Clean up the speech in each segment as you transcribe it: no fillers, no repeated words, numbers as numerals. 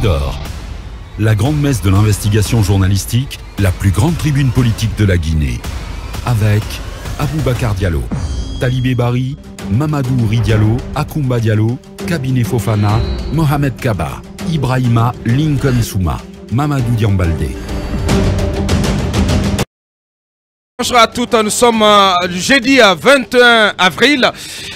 Mirador. La grande messe de l'investigation journalistique, la plus grande tribune politique de la Guinée. Avec Aboubacar Diallo, Talibé Bari, Mamadou Ridiallo, Akoumba Diallo, Kabine Fofana, Mohamed Kaba, Ibrahima Lincoln Souma, Mamadou Diambalde. Bonjour à toutes, nous sommes jeudi 21 avril.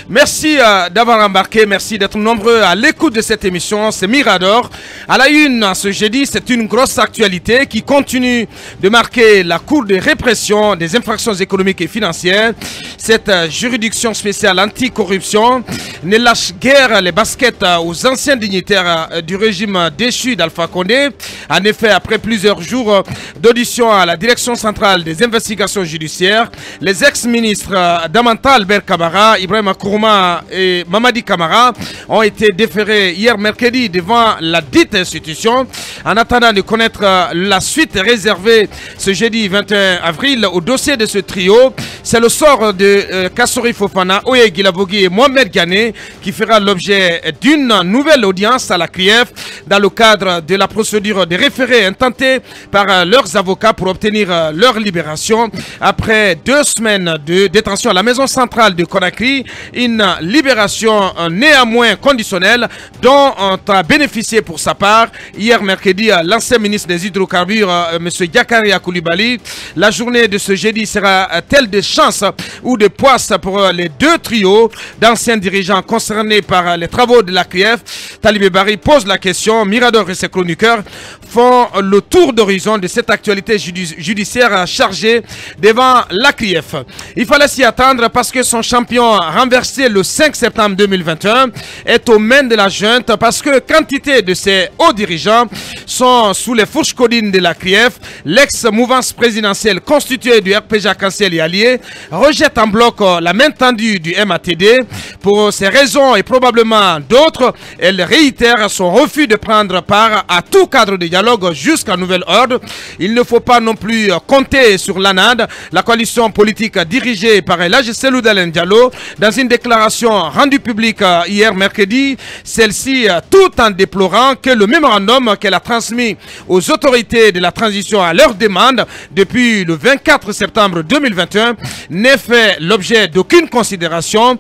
Merci d'avoir embarqué, merci d'être nombreux à l'écoute de cette émission, c'est Mirador. À la une, ce jeudi, c'est une grosse actualité qui continue de marquer la Cour de répression des infractions économiques et financières. Cette juridiction spéciale anticorruption ne lâche guère les baskets aux anciens dignitaires du régime déchu d'Alpha Condé. En effet, après plusieurs jours d'audition à la Direction centrale des investigations judiciaires, les ex-ministres Damantal Berkamara, Ibrahim Akourma et Mamadi Kamara ont été déférés hier mercredi devant la dite institution. En attendant de connaître la suite réservée ce jeudi 21 avril au dossier de ce trio, c'est le sort de Kassory Fofana, Oye Gilabogi et Mohamed Ghané qui fera l'objet d'une nouvelle audience à la CRIEF dans le cadre de la procédure de référé intentée par leurs avocats pour obtenir leur libération. Après 2 semaines de détention à la maison centrale de Conakry, une libération néanmoins conditionnelle dont on a bénéficié pour sa part hier mercredi l'ancien ministre des hydrocarbures M. Yaccaria Koulibaly. La journée de ce jeudi sera-t-elle de chance ou de poisse pour les 2 trios d'anciens dirigeants concernés par les travaux de la CRIEF? Talibé Barry pose la question. Mirador et ses chroniqueurs font le tour d'horizon de cette actualité judiciaire chargée devant la CRIEF. Il fallait s'y attendre parce que son champion renversé le 5 septembre 2021 est aux mains de la junte, parce que quantité de ses hauts dirigeants sont sous les fourches codines de la CRIEF. L'ex-mouvance présidentielle constituée du RPG et alliés rejette en bloc la main tendue du MATD. Pour ces raisons et probablement d'autres, elle réitère son refus de prendre part à tout cadre de dialogue jusqu'à nouvel ordre. Il ne faut pas non plus compter sur l'ANAD. La coalition politique dirigée par El Hadj Cissé Loundé Diallo, dans une déclaration rendue publique hier mercredi, celle-ci, tout en déplorant que le mémorandum qu'elle a transmis aux autorités de la transition à leur demande depuis le 24 septembre 2021 n'ait fait l'objet d'aucune considération.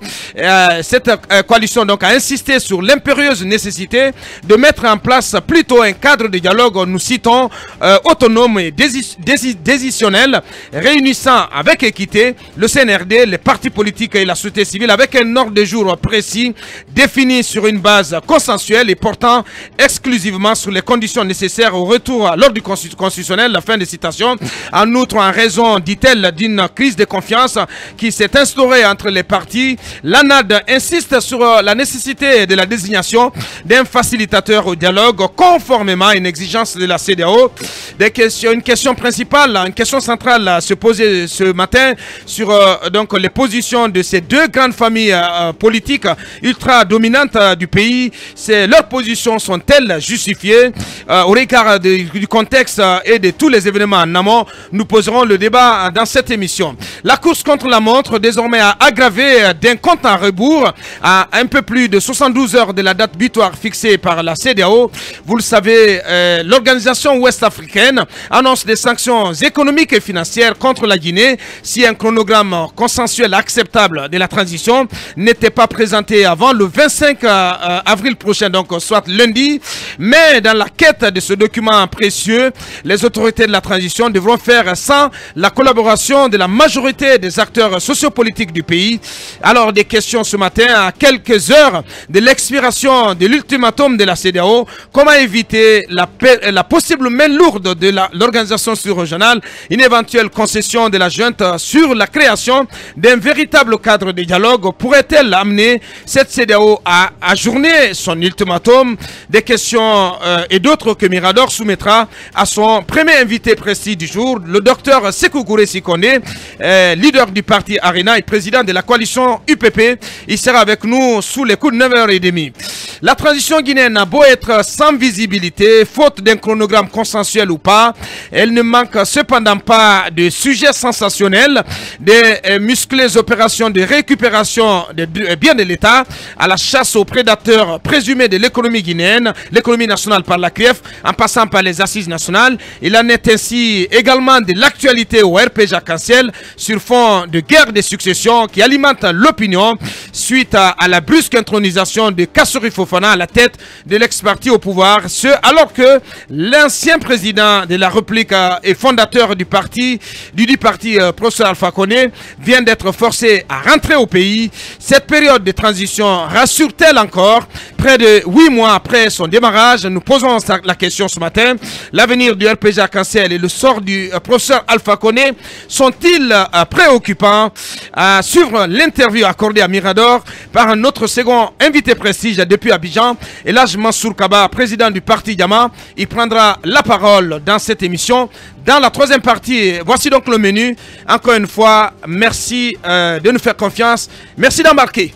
Cette coalition donc a insisté sur l'impérieuse nécessité de mettre en place plutôt un cadre de dialogue, nous citons, autonome et décisionnel, réunissant avec équité le CNRD, les partis politiques et la société civile avec un ordre de jour précis défini sur une base consensuelle et portant exclusivement sur les conditions nécessaires au retour à l'ordre constitutionnel, la fin de citation. En outre, en raison, dit-elle, d'une crise de confiance qui s'est instaurée entre les partis, l'ANAD insiste sur la nécessité de la désignation d'un facilitateur au dialogue conformément à une exigence de la CEDEAO. Une question principale, une question centrale à se poser ce matin sur donc, les positions de ces 2 grandes familles politiques ultra dominantes du pays. Leurs positions sont-elles justifiées au regard du contexte et de tous les événements en amont? Nous poserons le débat dans cette émission. La course contre la montre désormais a aggravé d'un compte à rebours à un peu plus de 72 heures de la date butoir fixée par la CEDEAO. Vous le savez, l'organisation ouest-africaine annonce des sanctions économiques et financières contre la Guinée si un chronogramme consensuel acceptable de la transition n'était pas présenté avant le 25 avril prochain, donc soit lundi. Mais dans la quête de ce document précieux, les autorités de la transition devront faire sans la collaboration de la majorité des acteurs sociopolitiques du pays. Alors des questions ce matin, à quelques heures de l'expiration de l'ultimatum de la CEDEAO, comment éviter la possible main lourde de l'organisation sous-régionale, une éventuelle concession de la junte sur la création d'un véritable cadre de dialogue pourrait-elle amener cette CEDEAO à ajourner son ultimatum? Des questions et d'autres Discours que Mirador soumettra à son premier invité précis du jour, le docteur Sekou Goure Sikone, leader du parti Arena et président de la coalition UPP. Il sera avec nous sous les coups de 9h30. La transition guinéenne a beau être sans visibilité, faute d'un chronogramme consensuel ou pas, elle ne manque cependant pas de sujets sensationnels, de musclées opérations de récupération des biens de l'État à la chasse aux prédateurs présumés de l'économie guinéenne, l'économie nationale par la CRIEF, en passant par les assises nationales. Il en est ainsi également de l'actualité au RPG arc-en-ciel sur fond de guerre des successions qui alimente l'opinion suite à la brusque intronisation de Kassory Fofana à la tête de l'ex-parti au pouvoir, ce alors que l'ancien président de la République et fondateur du parti, professeur Alpha Condé, vient d'être forcé à rentrer au pays. Cette période de transition rassure-t-elle encore? Près de 8 mois après son démarrage, nous posons la question ce matin. L'avenir du RPG arc-en-ciel et le sort du professeur Alpha Condé sont-ils préoccupants? À suivre l'interview accordée à Mirador par notre second invité prestige depuis à Abidjan, Elage Mansour Kaba, président du Parti Diamant. Il prendra la parole dans cette émission. Dans la troisième partie, voici donc le menu. Encore une fois, merci de nous faire confiance. Merci d'embarquer.